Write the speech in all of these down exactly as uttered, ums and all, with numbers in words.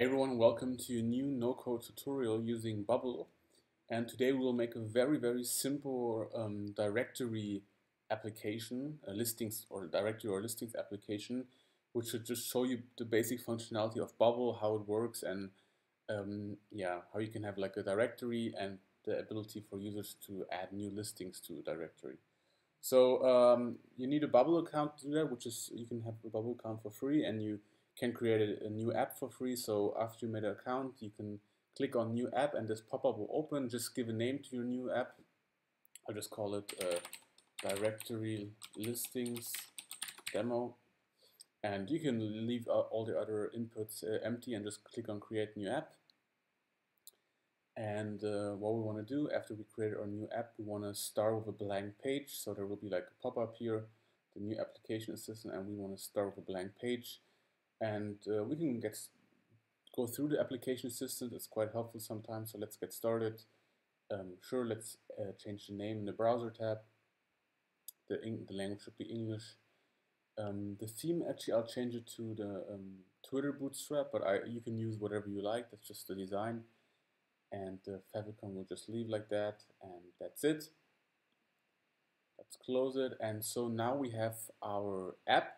Hey everyone, welcome to a new no-code tutorial using Bubble, and today we will make a very very simple um, directory application, a listings or directory or listings application, which should just show you the basic functionality of Bubble, how it works, and um, yeah, how you can have like a directory and the ability for users to add new listings to a directory. So um, you need a Bubble account to do that, which is you can have a Bubble account for free, and you can create a new app for free. So after you made an account, you can click on new app and this pop-up will open. Just give a name to your new app. I'll just call it uh, directory listings demo, and you can leave uh, all the other inputs uh, empty and just click on create new app. And uh, what we want to do after we create our new app, we want to start with a blank page. So there will be like a pop-up here, the new application assistant, and we want to start with a blank page. And uh, we can get go through the application assistant. It's quite helpful sometimes. So let's get started. Um, sure, let's uh, change the name in the browser tab. The, the language should be English. Um, the theme, actually, I'll change it to the um, Twitter Bootstrap, but I, you can use whatever you like. That's just the design. And the favicon will just leave like that. And that's it. Let's close it. And so now we have our app.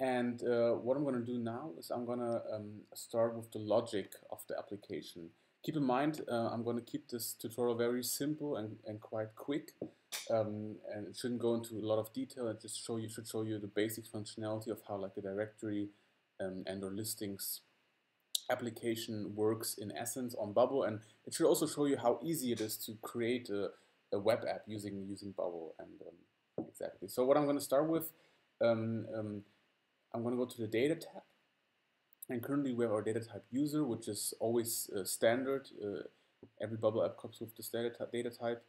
And uh, what I'm going to do now is I'm going to um, start with the logic of the application. Keep in mind, uh, I'm going to keep this tutorial very simple and, and quite quick. Um, and it shouldn't go into a lot of detail. It just show you, should show you the basic functionality of how like a directory um, and or listings application works in essence on Bubble. And it should also show you how easy it is to create a, a web app using, using Bubble. And um, exactly. So what I'm going to start with, um, um, I'm going to go to the data tab, and currently we have our data type user, which is always uh, standard. Uh, every Bubble app comes with this data, data type,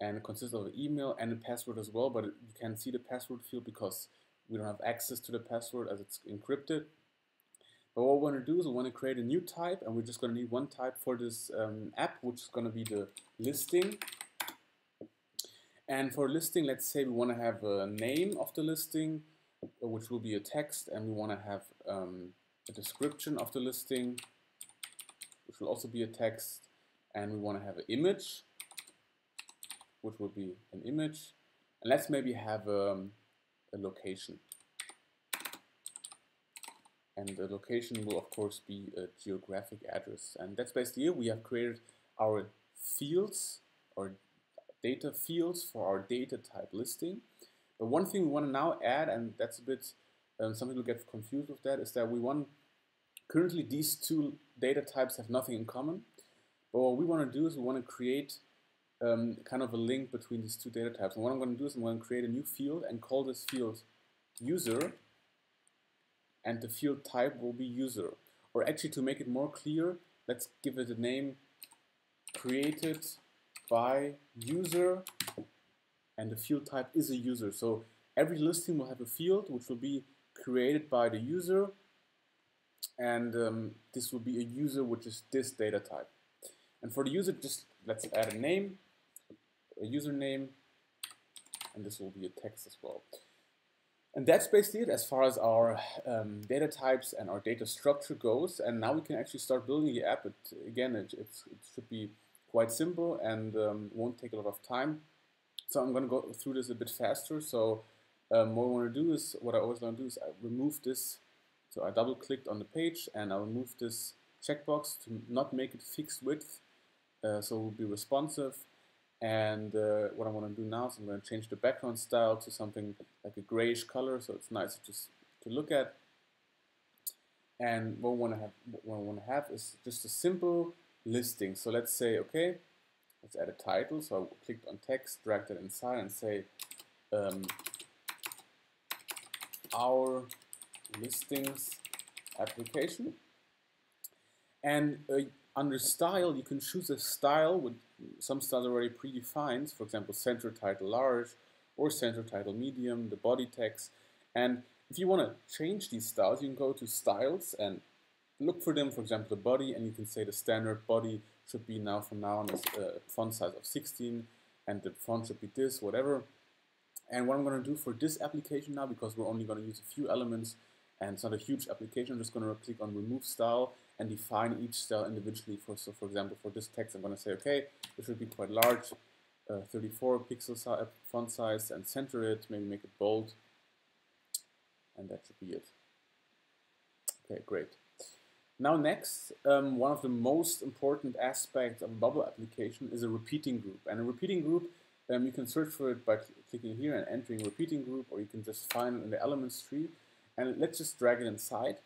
and it consists of an email and a password as well, but you can't see the password field because we don't have access to the password as it's encrypted. But what we want to do is we want to create a new type, and we're just going to need one type for this um, app, which is going to be the listing. And for listing, let's say we want to have a name of the listing, which will be a text, and we want to have um, a description of the listing, which will also be a text, and we want to have an image, which will be an image, and let's maybe have um, a location, and the location will of course be a geographic address. And that's basically it. We have created our fields or data fields for our data type listing. But one thing we want to now add, and that's a bit, um, some people get confused with that, is that we want, currently these two data types have nothing in common. But what we want to do is we want to create um, kind of a link between these two data types. And what I'm going to do is I'm going to create a new field and call this field user, and the field type will be user. Or actually, to make it more clear, let's give it a name created by user, and the field type is a user. So every listing will have a field which will be created by the user, and um, this will be a user which is this data type. And for the user, just let's add a name, a username, and this will be a text as well. And that's basically it as far as our um, data types and our data structure goes. And now we can actually start building the app. It, again, it, it, it should be quite simple and um, won't take a lot of time. So I'm going to go through this a bit faster. So um, what I want to do is, what I always want to do is I remove this. So I double clicked on the page and I'll remove this checkbox to not make it fixed width. Uh, so it will be responsive. And uh, what I want to do now is I'm going to change the background style to something like a grayish color. So it's nice just to look at. And what I want to have, what I want to have is just a simple listing. So let's say, okay, let's add a title. So I clicked on text, dragged it inside, and say um, our listings application. And uh, under style, you can choose a style with some styles already predefined. For example, center title large or center title medium, the body text. And if you want to change these styles, you can go to styles and look for them. For example, the body, and you can say the standard body should be now from now on a uh, font size of sixteen, and the font should be this, whatever. And what I'm going to do for this application now, because we're only going to use a few elements and it's not a huge application, I'm just going to click on remove style, and define each style individually. For so, for example, for this text, I'm going to say, okay, it should be quite large, uh, thirty-four pixel si font size, and center it. Maybe make it bold, and that should be it. Okay, great. Now next, um, one of the most important aspects of a Bubble application is a repeating group. And a repeating group, um, you can search for it by clicking here and entering repeating group, or you can just find it in the elements tree. And let's just drag it inside.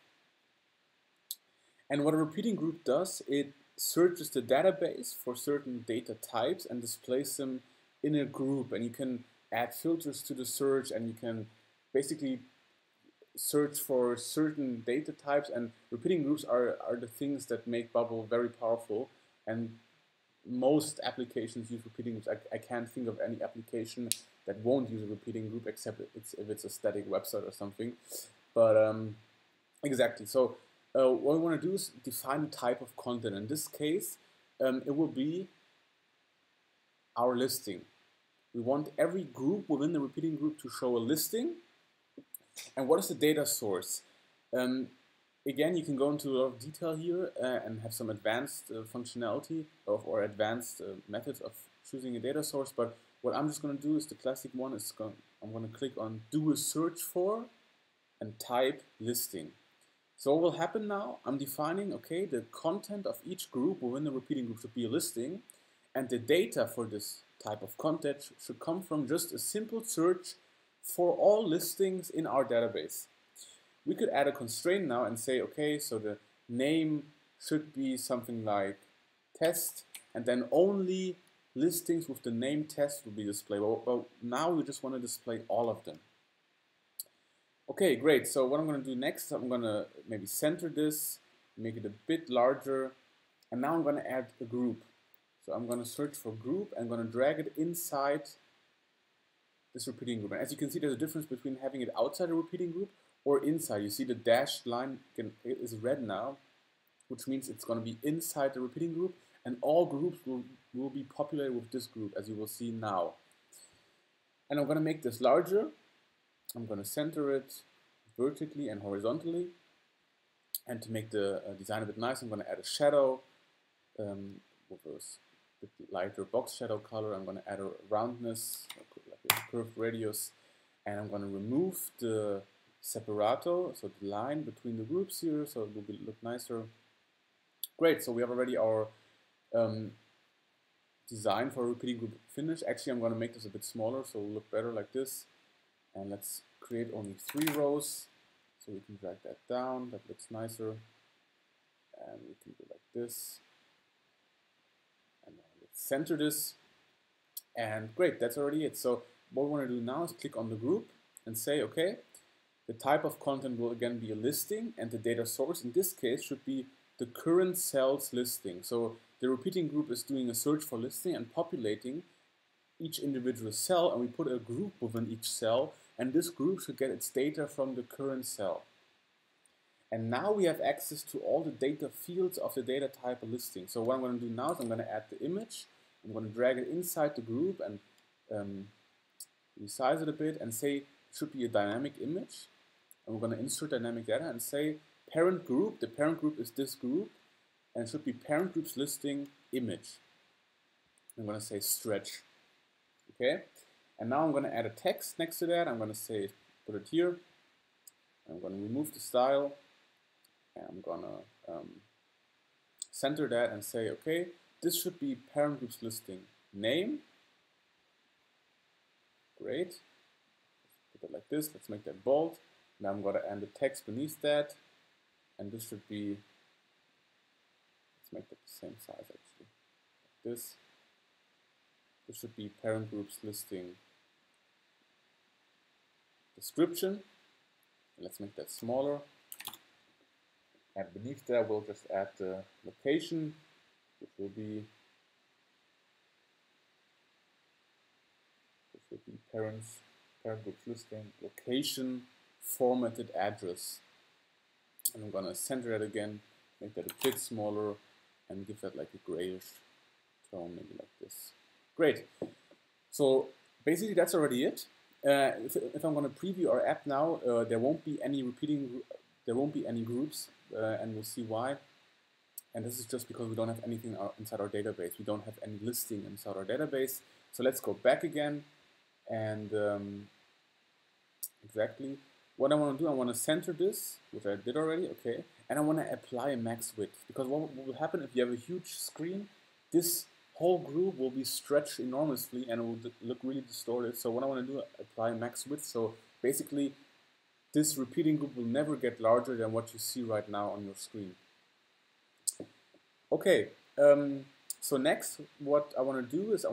And what a repeating group does, it searches the database for certain data types and displays them in a group. And you can add filters to the search, and you can basically search for certain data types, and repeating groups are, are the things that make Bubble very powerful, and most applications use repeating groups. I, I can't think of any application that won't use a repeating group, except it's, if it's a static website or something. But um, exactly, so uh, what we want to do is define the type of content. In this case, um, it will be our listing. We want every group within the repeating group to show a listing. And what is the data source? Um, again, you can go into a lot of detail here uh, and have some advanced uh, functionality of, or advanced uh, methods of choosing a data source. But what I'm just going to do is the classic one. Is go I'm going to click on do a search for and type listing. So what will happen now, I'm defining, okay, the content of each group within the repeating group should be a listing. And the data for this type of content should come from just a simple search for all listings in our database. We could add a constraint now and say, okay, so the name should be something like test, and then only listings with the name test will be displayed. Well, well, now we just want to display all of them. Okay, great. So what I'm going to do next is I'm going to maybe center this, make it a bit larger, and now I'm going to add a group. So I'm going to search for group, and I'm going to drag it inside this repeating group. And as you can see, there's a difference between having it outside a repeating group or inside. You see the dashed line can, it is red now, which means it's going to be inside the repeating group, and all groups will, will be populated with this group, as you will see now. And I'm going to make this larger. I'm going to center it vertically and horizontally. And to make the uh, design a bit nice, I'm going to add a shadow um, with a bit lighter box shadow color. I'm going to add a roundness, curved radius, and I'm going to remove the separato, so the line between the groups here, so it will be, look nicer. Great, so we have already our um, design for a repeating group finished. Actually, I'm going to make this a bit smaller, so it will look better like this. And let's create only three rows, so we can drag that down, that looks nicer. And we can go like this. And let's center this. And great, that's already it. So what we want to do now is click on the group and say, okay, the type of content will again be a listing, and the data source in this case should be the current cells listing. So the repeating group is doing a search for listing and populating each individual cell, and we put a group within each cell, and this group should get its data from the current cell. And now we have access to all the data fields of the data type of listing. So what I'm going to do now is I'm going to add the image. I'm going to drag it inside the group and um, resize it a bit and say it should be a dynamic image. And we're going to insert dynamic data and say parent group. The parent group is this group, and it should be parent group's listing image. I'm going to say stretch. Okay. And now I'm going to add a text next to that. I'm going to say put it here. I'm going to remove the style. And I'm going to um, center that and say okay. This should be parent group's listing name. Great. Let's put it like this. Let's make that bold. Now I'm going to add the text beneath that. And this should be, let's make that the same size actually. Like this. This should be parent group's listing description. Let's make that smaller. And beneath that, we'll just add the location. It will be, it will be parents, parent group listing, location, formatted address. And I'm going to center it again, make that a bit smaller, and give that like a grayish tone, maybe like this. Great. So basically that's already it. Uh, if, if I'm going to preview our app now, uh, there won't be any repeating, there won't be any groups, uh, and we'll see why. And this is just because we don't have anything inside our database. We don't have any listing inside our database. So let's go back again. And um, exactly what I want to do, I want to center this, which I did already, okay. And I want to apply a max width, because what will happen if you have a huge screen, this whole group will be stretched enormously and it will look really distorted. So what I want to do, apply max width. So basically, this repeating group will never get larger than what you see right now on your screen. Okay, um, so next, what I want to do is I